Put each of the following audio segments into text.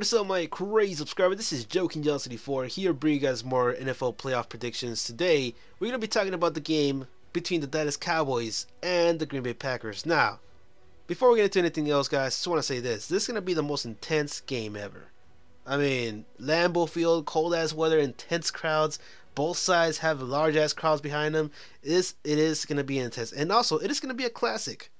what is up, my crazy subscriber? This is JoeKingJelousity4 here, bringing you guys more NFL playoff predictions. Today, we're going to be talking about the game between the Dallas Cowboys and the Green Bay Packers. Now, before we get into anything else, guys, I just want to say this. This is going to be the most intense game ever. I mean, Lambeau Field, cold-ass weather, intense crowds. Both sides have large-ass crowds behind them. It is going to be intense. And also, it is going to be a classic.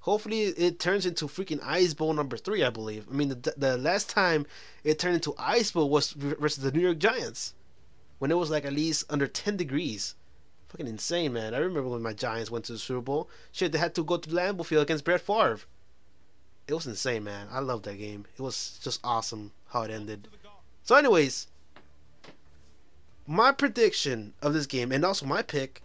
Hopefully it turns into freaking Ice Bowl #3, I believe. I mean, the last time it turned into Ice Bowl was versus the New York Giants, when it was like at least under 10 degrees. Fucking insane, man. I remember when my Giants went to the Super Bowl. Shit, they had to go to Lambeau Field against Brett Favre. It was insane, man. I loved that game. It was just awesome how it ended. So anyways, my prediction of this game, and also my pick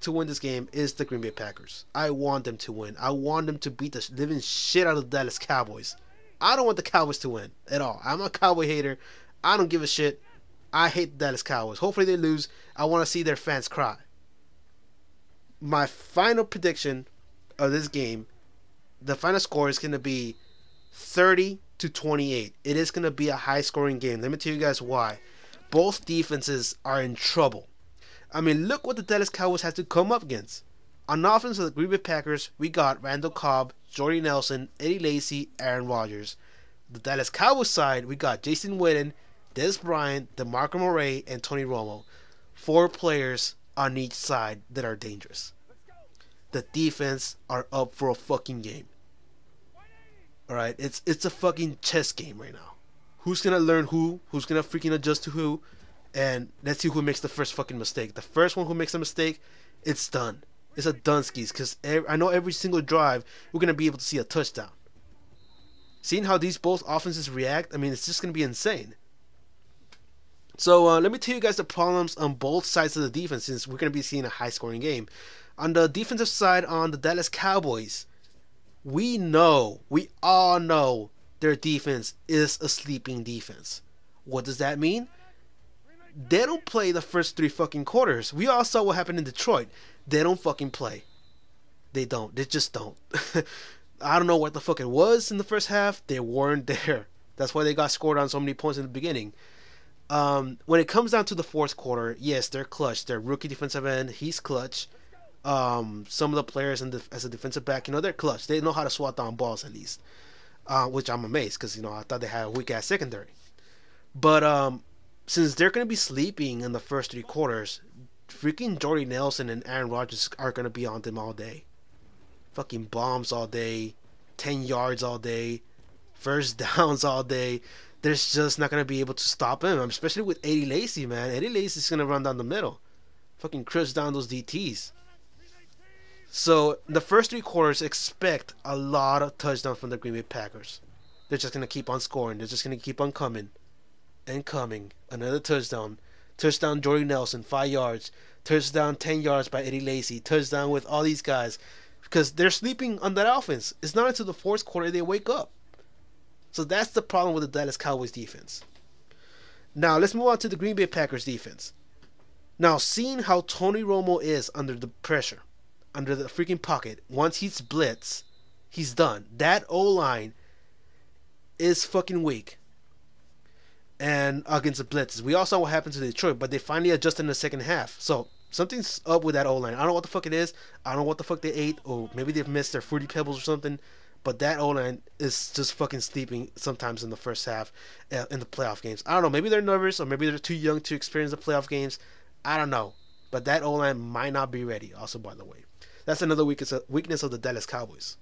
to win this game is the Green Bay Packers. I want them to win. I want them to beat the living shit out of the Dallas Cowboys. I don't want the Cowboys to win at all. I'm a Cowboy hater. I don't give a shit. I hate the Dallas Cowboys. Hopefully they lose. I want to see their fans cry. My final prediction of this game, the final score is going to be 30-28. It is going to be a high-scoring game. Let me tell you guys why. Both defenses are in trouble. I mean, look what the Dallas Cowboys had to come up against. On offense of the Green Bay Packers, we got Randall Cobb, Jordy Nelson, Eddie Lacy, Aaron Rodgers. The Dallas Cowboys side, we got Jason Witten, Dez Bryant, DeMarco Murray, and Tony Romo. 4 players on each side that are dangerous. The defense are up for a fucking game. Alright, it's a fucking chess game right now. Who's gonna learn who? Who's gonna freaking adjust to who? And let's see who makes the first fucking mistake. The first one who makes a mistake, it's done. It's a dunskies, because I know every single drive we're going to be able to see a touchdown. Seeing how these both offenses react, I mean, it's just going to be insane. So let me tell you guys the problems on both sides of the defense, since we're going to be seeing a high-scoring game. On the defensive side, on the Dallas Cowboys, we all know their defense is a sleeping defense. What does that mean? They don't play the first 3 fucking quarters. We all saw what happened in Detroit. They don't fucking play. They don't. They just don't. I don't know what the fuck it was in the first half. They weren't there. That's why they got scored on so many points in the beginning. When it comes down to the fourth quarter, yes, they're clutch. Their rookie defensive end, he's clutch. Some of the players as a defensive back, you know, they're clutch. They know how to swat down balls at least, which I'm amazed, because, you know, I thought they had a weak-ass secondary. But since they're going to be sleeping in the first 3 quarters, freaking Jordy Nelson and Aaron Rodgers are going to be on them all day. Fucking bombs all day, 10 yards all day, first downs all day. They're just not going to be able to stop him, especially with Eddie Lacy, man. Eddie Lacy's going to run down the middle, fucking crisp down those DTs. So the first 3 quarters, expect a lot of touchdowns from the Green Bay Packers. They're just going to keep on scoring. They're just going to keep on coming. And coming, another touchdown Jordy Nelson, 5 yards, touchdown 10 yards by Eddie Lacy, touchdown with all these guys, because they're sleeping on that offense. It's not until the fourth quarter they wake up. So that's the problem with the Dallas Cowboys defense. Now let's move on to the Green Bay Packers defense. Now, seeing how Tony Romo is under the pressure, under the freaking pocket, once he's blitzed, he's done. That O-line is fucking weak. And against the blitzes, we all saw what happened to Detroit, but they finally adjusted in the second half. So something's up with that O-line. I don't know what the fuck it is. I don't know what the fuck they ate, or maybe they've missed their fruity pebbles or something. But that O-line is just fucking sleeping sometimes in the first half in the playoff games. I don't know. Maybe they're nervous, or maybe they're too young to experience the playoff games. I don't know. But that O-line might not be ready. Also, by the way, that's another weakness of the Dallas Cowboys.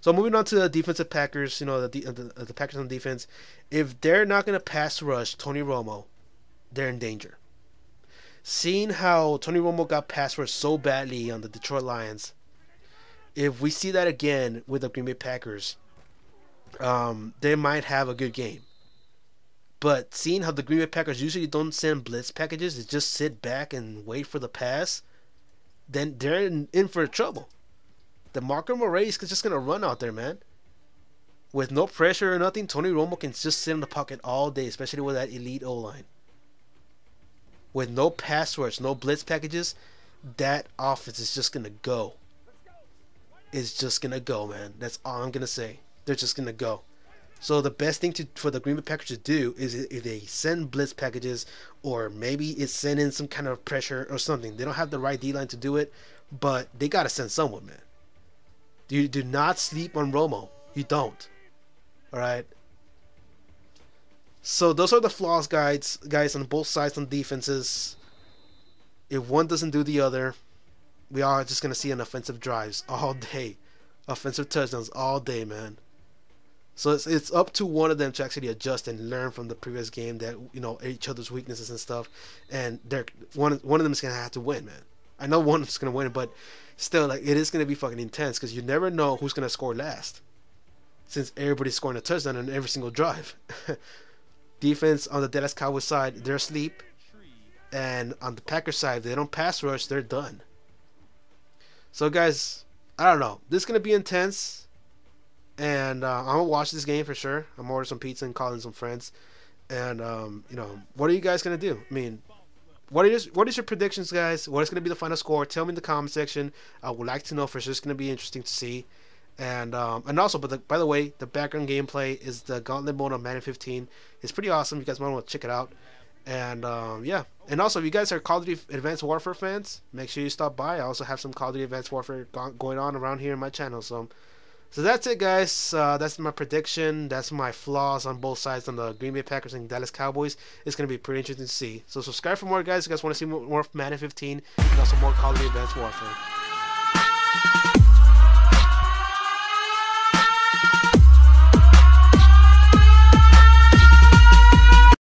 So moving on to the defensive Packers, you know, the Packers on defense, if they're not going to pass rush Tony Romo, they're in danger. Seeing how Tony Romo got pass rushed so badly on the Detroit Lions, if we see that again with the Green Bay Packers, they might have a good game. But seeing how the Green Bay Packers usually don't send blitz packages, they just sit back and wait for the pass, then they're in for trouble. DeMarco Murray is just going to run out there, man. With no pressure or nothing, Tony Romo can just sit in the pocket all day, especially with that elite O-line. With no pass rush, no blitz packages, that offense is just going to go. It's just going to go, man. That's all I'm going to say. They're just going to go. So the best thing for the Green Bay Packers to do is if they send blitz packages, or maybe it's send in some kind of pressure or something. They don't have the right D-line to do it, but they got to send someone, man. You do not sleep on Romo. You don't. All right? So those are the flaws, guys, on both sides on defenses. If one doesn't do the other, we are just going to see an offensive drives all day. Offensive touchdowns all day, man. So it's up to one of them to actually adjust and learn from the previous game, that you know, each other's weaknesses and stuff. And one of them is going to have to win, man. I know one is going to win, but still, like, it is going to be fucking intense, because you never know who's going to score last, since everybody's scoring a touchdown on every single drive. Defense on the Dallas Cowboys side, they're asleep. And on the Packers side, they don't pass rush, they're done. So, guys, I don't know. This is going to be intense. And I'm going to watch this game for sure. I'm going to order some pizza and call in some friends. And, you know, what are you guys going to do? I mean, what is your predictions, guys? What is going to be the final score? Tell me in the comment section. I would like to know for sure. It's going to be interesting to see. And also, by the way, the background gameplay is the Gauntlet mode on Madden 15. It's pretty awesome. You guys might want to check it out. And yeah, and also if you guys are Call of Duty Advanced Warfare fans, make sure you stop by. I also have some Call of Duty Advanced Warfare going on around here in my channel. So that's it, guys. That's my prediction. That's my flaws on both sides, on the Green Bay Packers and Dallas Cowboys. It's gonna be pretty interesting to see. So subscribe for more, guys. If you guys want to see more Madden 15 and also more Call of Duty Advanced Warfare.